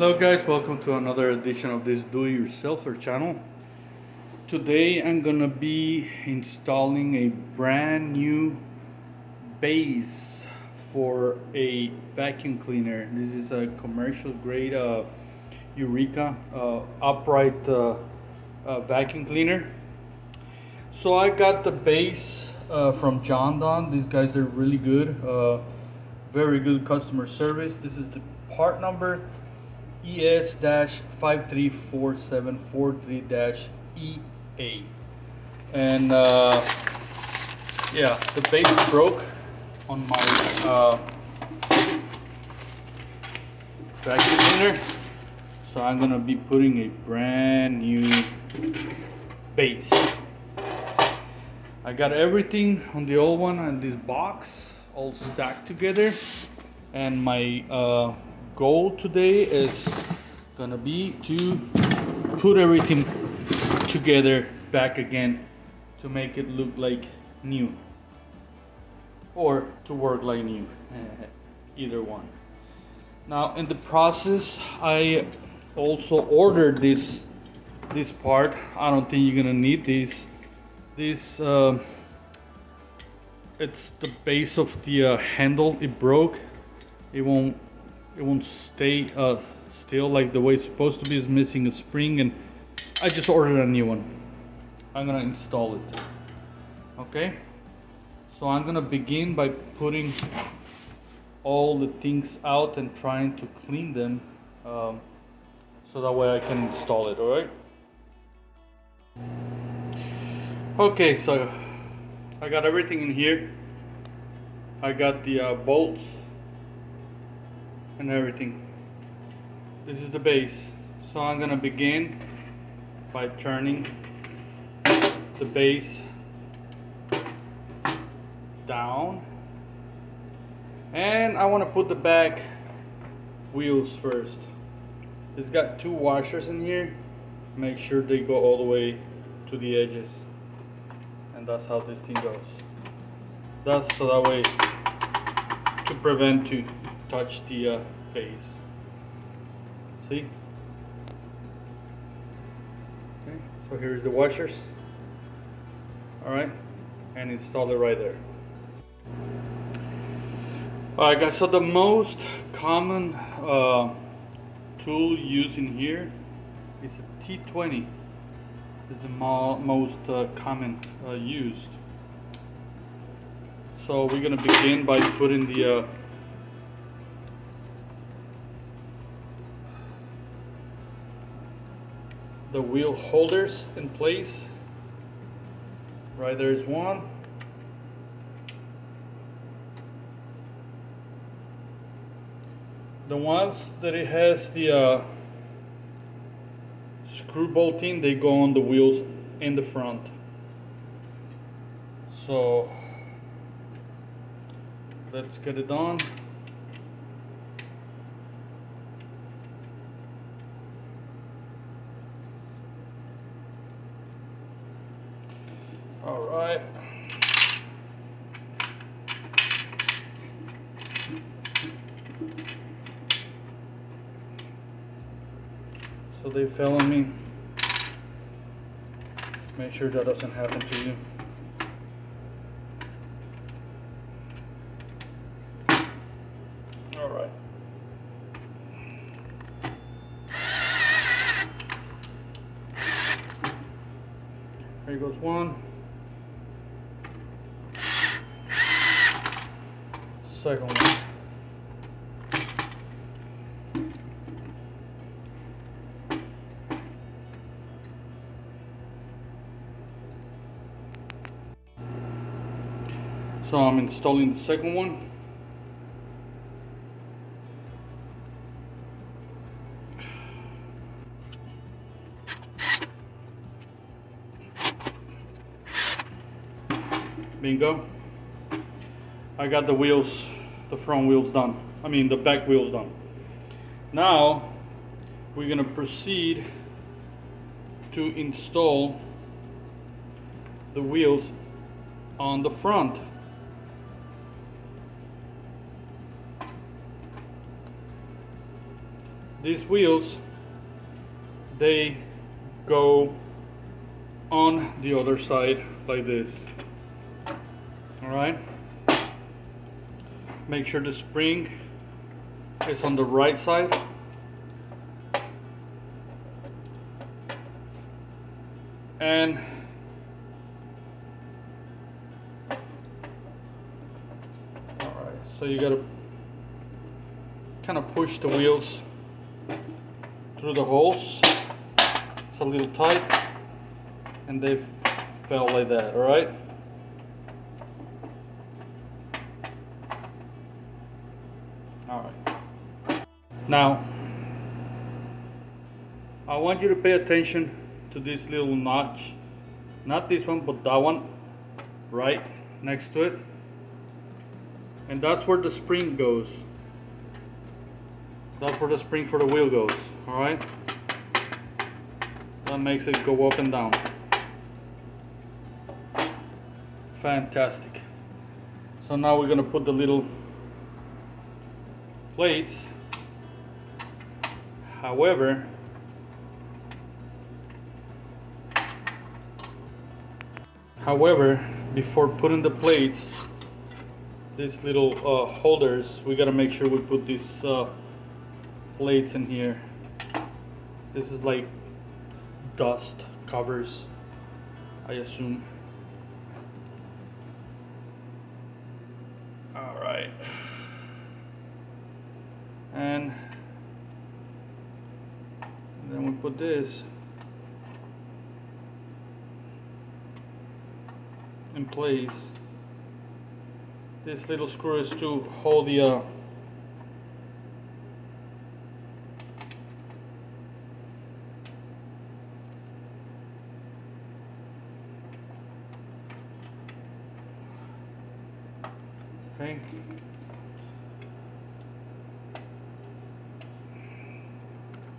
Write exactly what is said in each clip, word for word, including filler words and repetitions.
Hello guys, welcome to another edition of this do-it-yourselfer channel. Today I'm gonna be installing a brand new base for a vacuum cleaner. This is a commercial grade uh, Eureka uh, upright uh, uh, vacuum cleaner. So I got the base uh, from JonDon. These guys are really good, uh, very good customer service. This is the part number E S five three four seven four three E A, and uh, yeah, the base broke on my uh, vacuum cleaner, so I'm gonna be putting a brand new base. I got everything on the old one and this box all stacked together, and my uh, goal today is gonna be to put everything together back again to make it look like new, or to work like new, either one. Now in the process I also ordered this this part. I don't think you're gonna need this this uh, it's the base of the uh, handle. It broke. It won't It won't stay uh, still like the way it's supposed to be. It's missing a spring, and I just ordered a new one. I'm gonna install it. Okay, so I'm gonna begin by putting all the things out and trying to clean them, um, so that way I can install it. All right. Okay, so I got everything in here. I got the uh, bolts and everything. This is the base, so I'm gonna begin by turning the base down, and I want to put the back wheels first. It's got two washers in here. Make sure they go all the way to the edges, and that's how this thing goes. That's so that way to prevent to touch the uh, base. See? Okay, so here's the washers. Alright, and install it right there. Alright guys, so the most common uh, tool used in here is a T twenty. It's the mo most uh, common uh, used. So we're gonna begin by putting the uh, the wheel holders in place. Right, there's one, the ones that it has the uh, screw bolting, they go on the wheels in the front. So let's get it on. Alright. So they fell on me. Make sure that doesn't happen to you. Alright. There goes one. Second one. So I'm installing the second one. Bingo. I got the wheels, the front wheels done. I mean the back wheels done. Now we're gonna proceed to install the wheels on the front. these wheels, they go on the other side like this. All right, make sure the spring is on the right side. And all right, so you gotta kind of push the wheels through the holes. It's a little tight, and they fell like that. All right. All right. Now, I want you to pay attention to this little notch, not this one, but that one right next to it, and that's where the spring goes. That's where the spring for the wheel goes. All right, that makes it go up and down. Fantastic. So now we're gonna put the little plates. However, However, before putting the plates, these little uh, holders, we gotta make sure we put these uh, plates in here. This is like dust covers, I assume. All right, and then we put this in place. This little screw is to hold the uh, okay,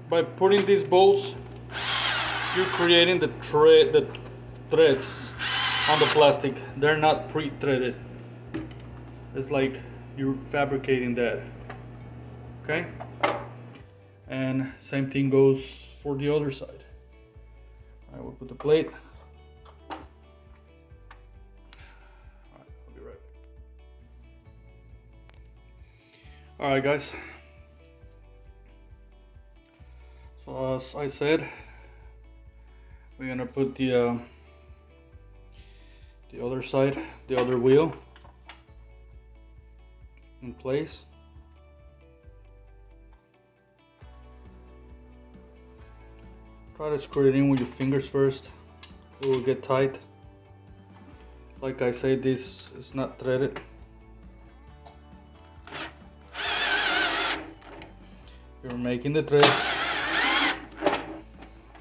by putting these bolts, you're creating the thread, the threads on the plastic. They're not pre-threaded. It's like you're fabricating that. Okay, and same thing goes for the other side. I will put the plate. All right, I'll be right back. All right, guys, so as I said, we're gonna put the uh, the other side, the other wheel in place. Try to screw it in with your fingers first. It will get tight. Like I said, this is not threaded. You're making the thread.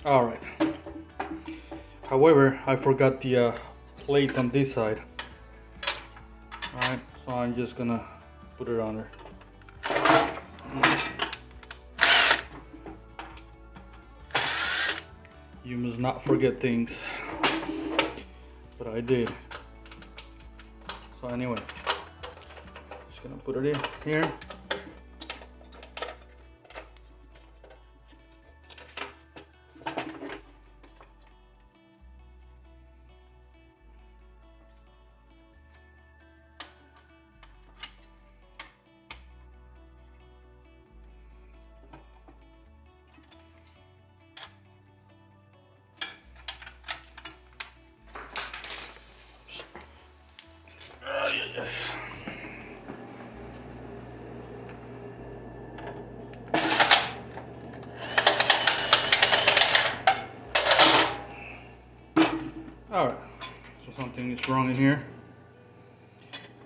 All right. However, I forgot the uh, plate on this side. All right, so I'm just gonna put it on there. You must not forget things, but I did. So anyway, just gonna put it in here. All right, so something is wrong in here.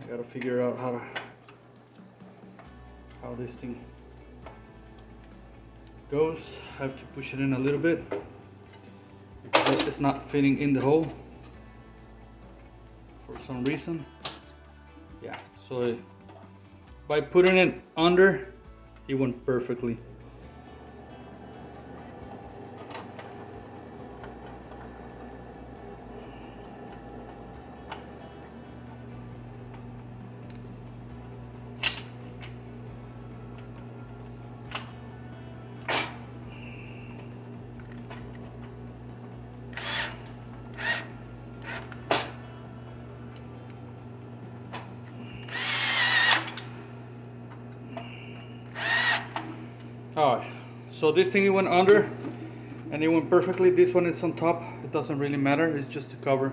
I gotta figure out how to how this thing goes. I have to push it in a little bit because it's not fitting in the hole for some reason. Yeah, so it, by putting it under, it went perfectly. Alright, so this thing went under and it went perfectly. This one is on top, it doesn't really matter, it's just to cover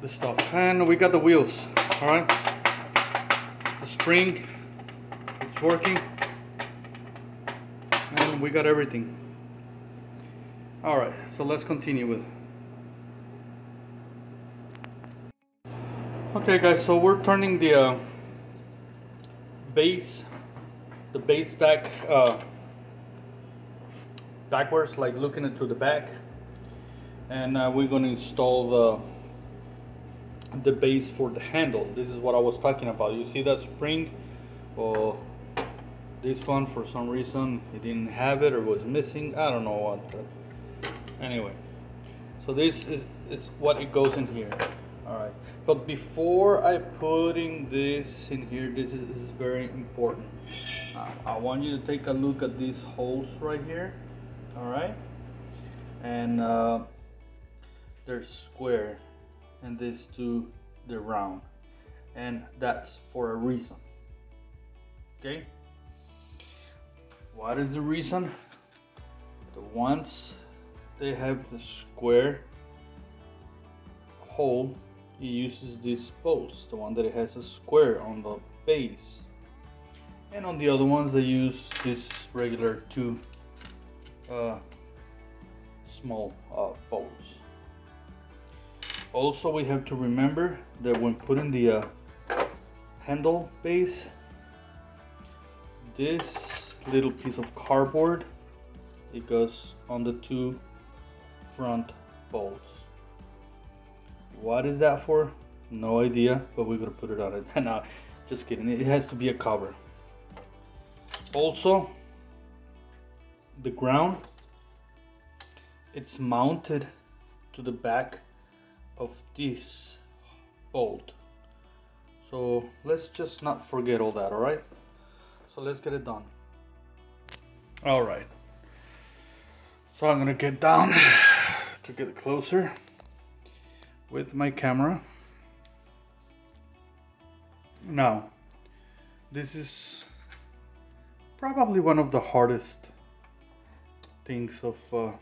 the stuff. And we got the wheels, alright. The spring, it's working, and we got everything. Alright, so let's continue with it. Okay guys, so we're turning the uh, base the base back uh, backwards, like looking it through the back, and uh, we're going to install the the base for the handle. This is what I was talking about. You see that spring, or oh, this one for some reason it didn't have it or was missing, I don't know what the, anyway, so this is, is what it goes in here. All right, but before I putting this in here, this is, is very important. Uh, I want you to take a look at these holes right here. All right, and uh, they're square, and these two they're round, and that's for a reason. Okay, what is the reason? The ones they have the square hole, it uses these bolts, the one that it has a square on the base, and on the other ones they use this regular two uh, small uh, bolts. Also, we have to remember that when putting the uh, handle base, this little piece of cardboard, it goes on the two front bolts. What is that for? No idea, but we're gonna put it on it. No, just kidding, it has to be a cover. Also, the ground, it's mounted to the back of this bolt, so let's just not forget all that. All right, so let's get it done. All right, so I'm gonna get down to get closer with my camera. Now, this is probably one of the hardest things of uh,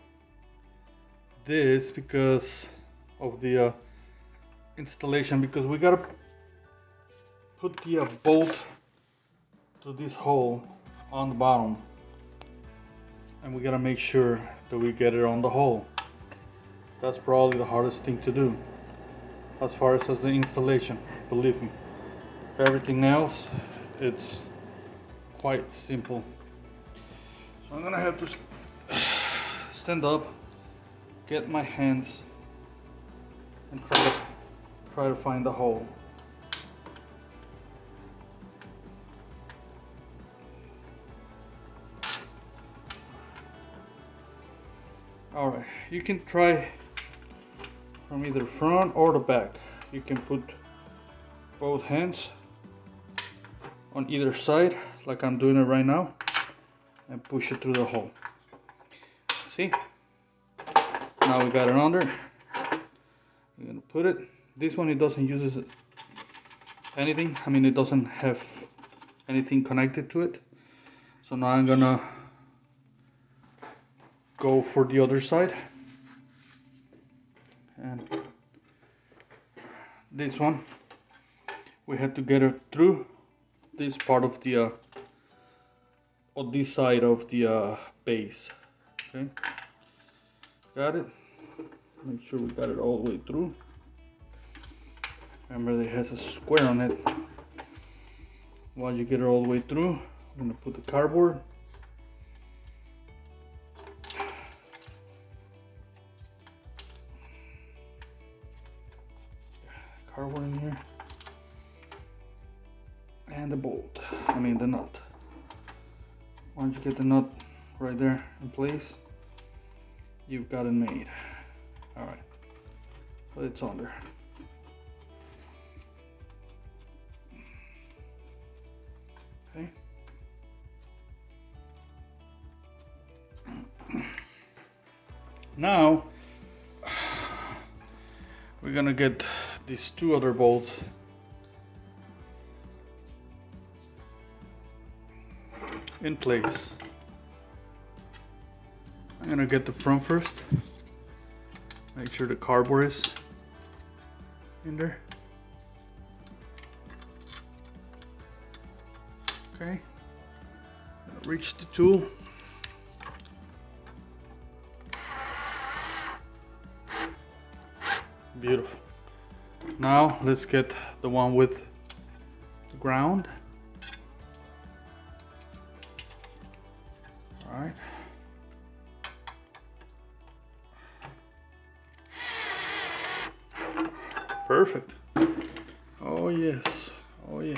this, because of the uh, installation, because we gotta put the uh, bolt to this hole on the bottom, and we gotta make sure that we get it on the hole. That's probably the hardest thing to do as far as, as the installation, believe me. Everything else, it's quite simple. So I'm gonna have to stand up, get my hands, and try to, try to find the hole. All right, you can try from either front or the back. You can put both hands on either side, like I'm doing it right now, and push it through the hole. See, now we got it under. We're gonna put it, this one, it doesn't use anything, I mean it doesn't have anything connected to it. So now I'm gonna go for the other side, and this one we have to get it through this part of the uh, or this side of the uh, base. Okay, got it. Make sure we got it all the way through. Remember, it has a square on it. Once you get it all the way through, I'm gonna put the cardboard. Cardboard in here. And the bolt, I mean the nut. Once you get the nut right there in place, you've got it made. All right, but it's on there. Okay. Now we're gonna get these two other bolts. In place. I'm gonna get the front first. Make sure the cardboard is in there. Okay, reach the tool. Beautiful. Now let's get the one with the ground. All right. Perfect. Oh yes. Oh yeah.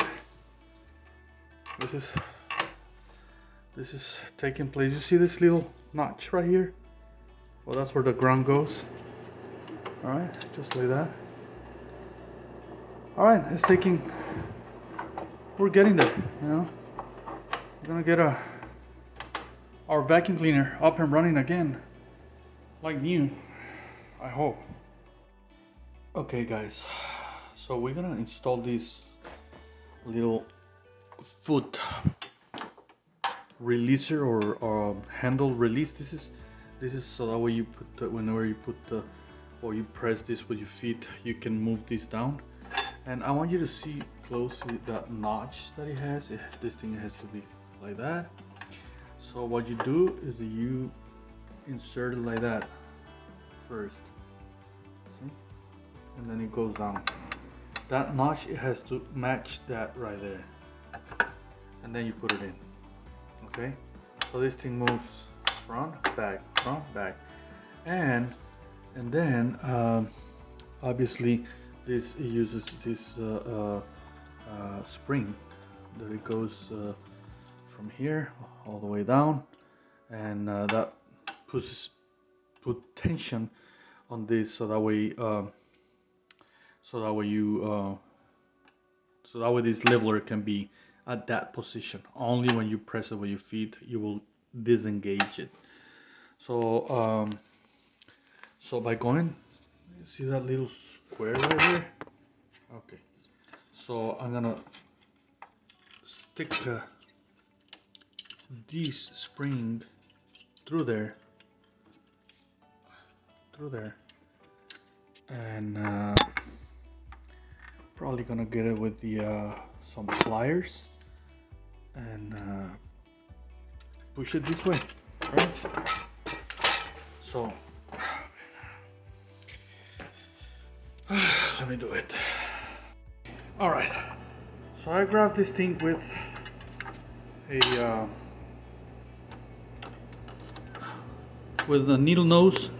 This is this is taking place. You see this little notch right here? Well, that's where the ground goes. All right, just like that. All right, it's taking, we're getting there, you know. We're gonna get a, our vacuum cleaner up and running again, like new, I hope. Okay guys, so we're gonna install this little foot releaser or, or handle release. This is, this is so that way you put, the, whenever you put the, or you press this with your feet, you can move this down. And I want you to see closely that notch that it has. It, this thing has to be like that. So what you do is you insert it like that first. See? And then it goes down. That notch, it has to match that right there. And then you put it in. Okay? So this thing moves front, back, front, back. And And then, um, obviously, this uses this uh, uh, uh, spring that it goes uh, from here all the way down, and uh, that puts put tension on this, so that way, uh, so that way you, uh, so that way this leveler can be at that position. Only when you press it with your feet, you will disengage it. So. Um, So by going, you see that little square right here? Okay. So I'm gonna stick uh, this spring through there, through there, and uh, probably gonna get it with the uh, some pliers and uh, push it this way. Right? So. Let me do it. All right, so I grabbed this thing with a uh, with a needle nose,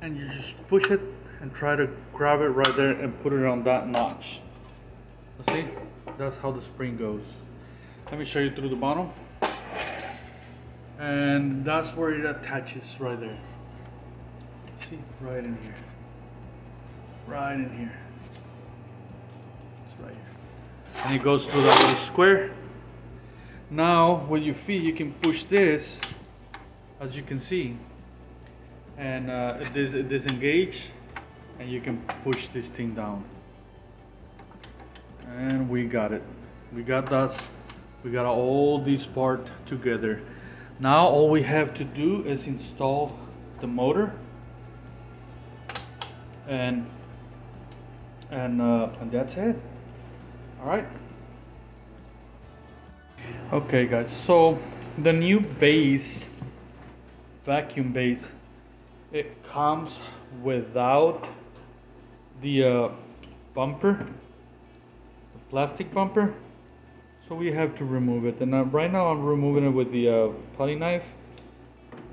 and you just push it and try to grab it right there and put it on that notch. See, that's how the spring goes. Let me show you through the bottom, and that's where it attaches right there. Right in here, right in here, it's right here, and it goes through that little square. Now with your feet you can push this, as you can see, and uh, it, dis it disengage, and you can push this thing down, and we got it. We got that, we got all this part together. Now all we have to do is install the motor and and uh, and that's it. All right. Okay guys, so the new base, vacuum base, it comes without the uh, bumper, the plastic bumper, so we have to remove it. And uh, right now I'm removing it with the uh, putty knife.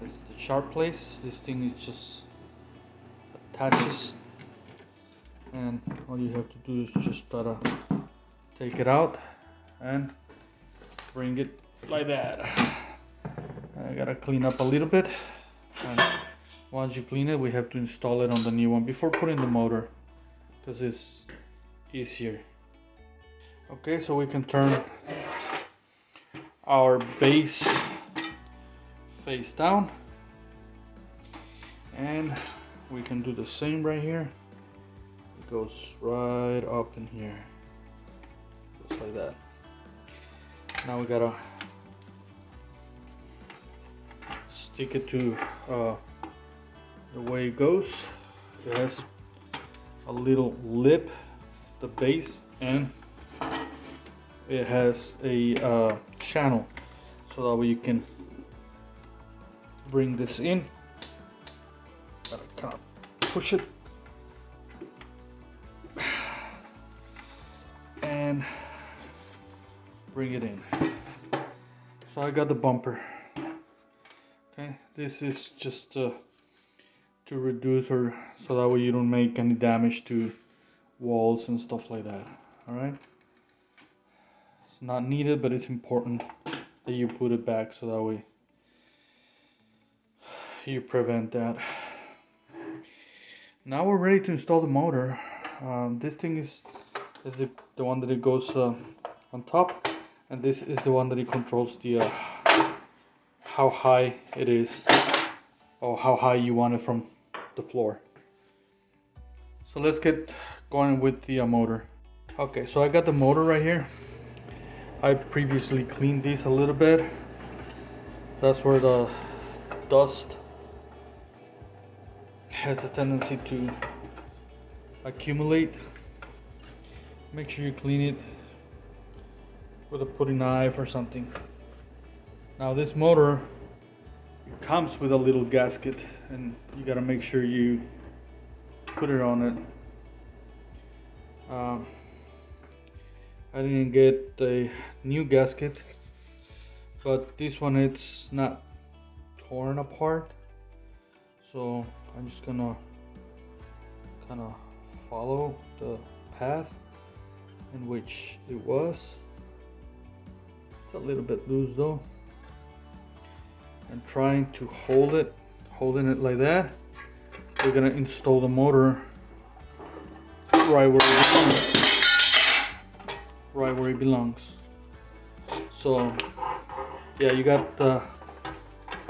It's the sharp place. This thing is just attaches, and all you have to do is just try to take it out and bring it like that. I gotta clean up a little bit, and once you clean it we have to install it on the new one before putting the motor, because it's easier. Okay, so we can turn our base face down, and we can do the same right here. It goes right up in here, just like that. Now we gotta stick it to uh, the way it goes. It has a little lip, the base, and it has a uh, channel, so that way you can bring this in. Gotta kind of push it, and bring it in. So I got the bumper. Okay, this is just uh, to reduce, or so that way you don't make any damage to walls and stuff like that. All right, it's not needed, but it's important that you put it back so that way you prevent that. Now we're ready to install the motor. Um, this thing is is the, the one that it goes uh, on top, and this is the one that it controls the uh, how high it is, or how high you want it from the floor. So let's get going with the uh, motor. Okay, so I got the motor right here. I previously cleaned these a little bit. That's where the dust has a tendency to accumulate. Make sure you clean it with a putty knife or something. Now this motor comes with a little gasket, and you gotta make sure you put it on it. Um, I didn't get a new gasket, but this one, it's not torn apart, so I'm just gonna kind of follow the path in which it was. It's a little bit loose though. I'm trying to hold it, holding it like that. We're gonna install the motor right where it belongs. Right where it belongs. So yeah, you got the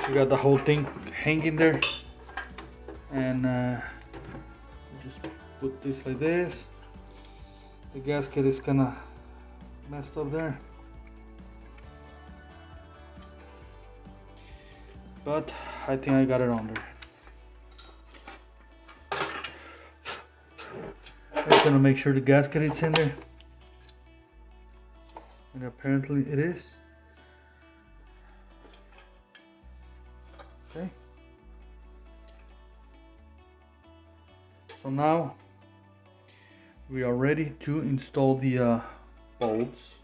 you got the whole thing hanging there, and uh, just put this like this. The gasket is kind of messed up there, but I think I got it on there. I'm just gonna make sure the gasket is in there, and apparently it is. Okay, so now we are ready to install the uh, bolts.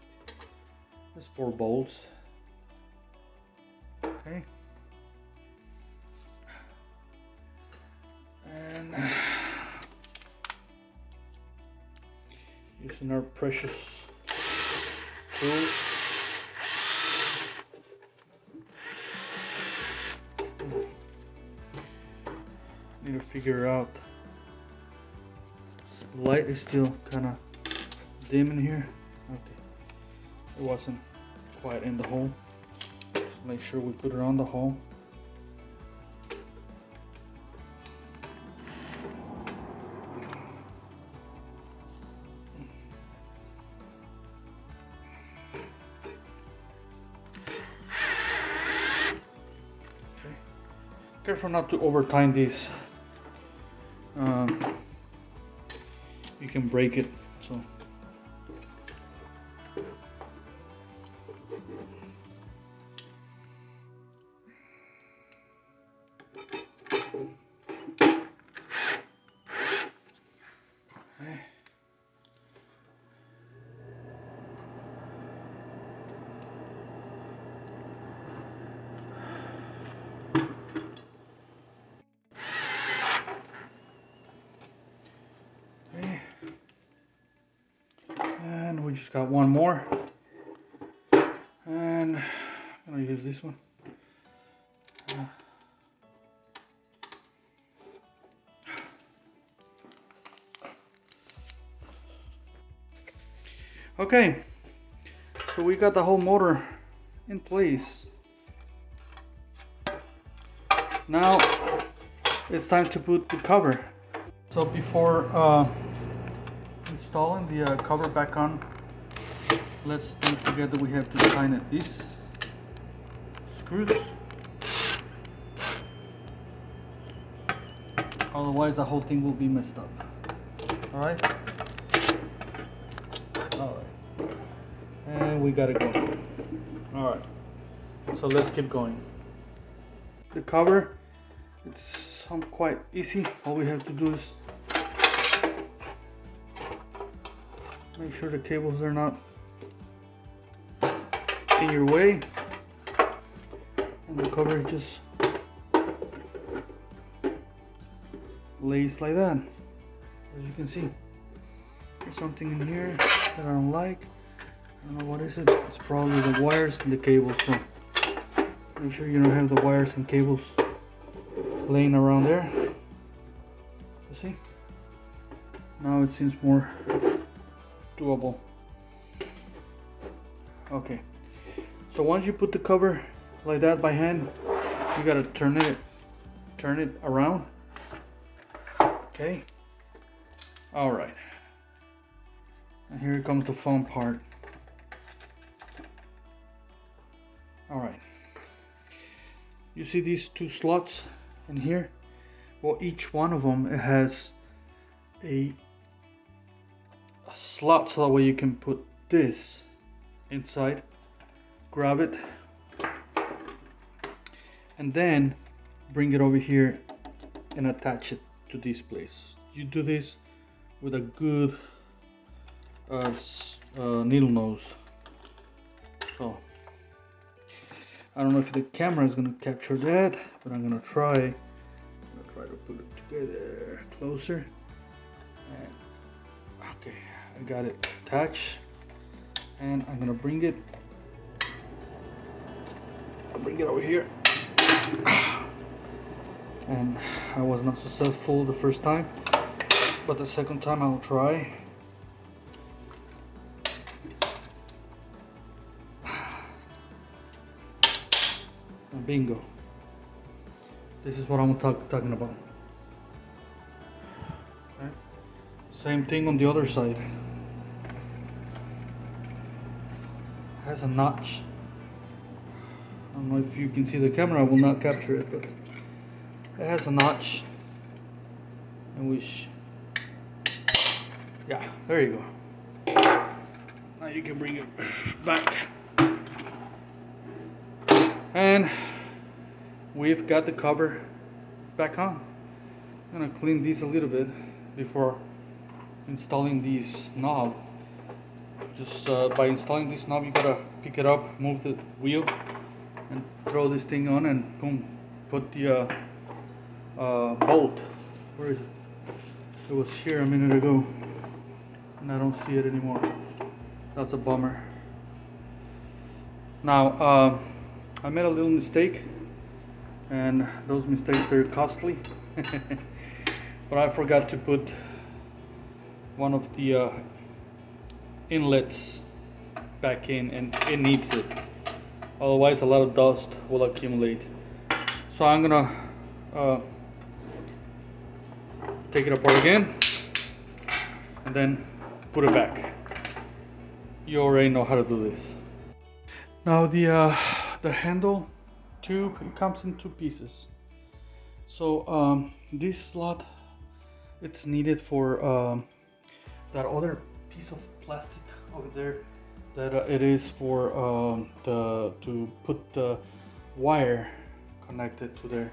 There's four bolts. Okay, and using our precious tool. Need to figure out. The light is still kind of dim in here. Okay, it wasn't quite in the hole. Just make sure we put it on the hole. Okay. Careful not to overtime these. Um, you can break it, so okay. Just got one more, and I'm gonna use this one. Uh, okay, so we got the whole motor in place. Now it's time to put the cover. So before uh, installing the uh, cover back on, let's do it together. We have to tighten these screws. Otherwise the whole thing will be messed up. Alright? Alright. And we got it going. Alright. So let's keep going. The cover, it's quite easy. All we have to do is make sure the cables are not in your way. And the cover just lays like that. As you can see, there's something in here that I don't like. I don't know what is it. It's probably the wires and the cables. So make sure you don't have the wires and cables laying around there. You see? Now it seems more doable. Okay. So once you put the cover like that by hand, you gotta turn it, turn it around. Okay. All right. And here comes the fun part. All right. You see these two slots in here? Well, each one of them it has a, a slot, so that way you can put this inside, grab it, and then bring it over here and attach it to this place. You do this with a good uh, uh, needle nose. So I don't know if the camera is gonna capture that, but I'm gonna try. I'm gonna try to put it together closer. And okay, I got it attached, and I'm gonna bring it. I'll bring it over here. And I was not successful the first time, but the second time I'll try. Bingo. This is what I'm talk talking about. Okay. Same thing on the other side. It has a notch. I don't know if you can see the camera, I will not capture it, but it has a notch in which, yeah, there you go. Now you can bring it back. And we've got the cover back on. I'm gonna clean these a little bit before installing this knob. Just uh, by installing this knob, you gotta pick it up, move the wheel, and throw this thing on, and boom, put the uh, uh, bolt. Where is it? It was here a minute ago, and I don't see it anymore. That's a bummer. Now, uh, I made a little mistake. And those mistakes are costly. But I forgot to put one of the uh, inlets back in, and it needs it. Otherwise a lot of dust will accumulate. So I'm gonna uh, take it apart again and then put it back. You already know how to do this. Now the, uh, the handle tube, it comes in two pieces. So um, this slot, it's needed for um, that other piece of plastic over there that uh, it is for um, the to put the wire connected to there.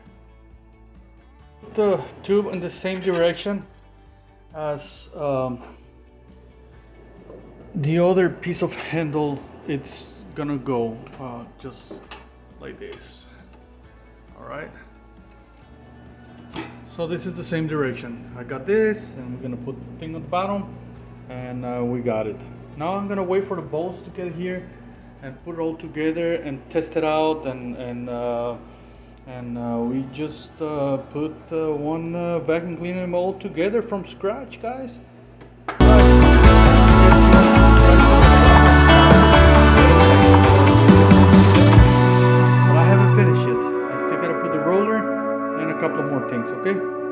Put the tube in the same direction as um, the other piece of handle. It's gonna go uh, just like this. All right, so this is the same direction. I got this, and we're gonna put the thing on the bottom, and uh, we got it. Now I'm gonna wait for the bolts to get here and put it all together and test it out, and and uh, and uh, we just uh, put uh, one uh, vacuum cleaner mold together from scratch, guys. Okay.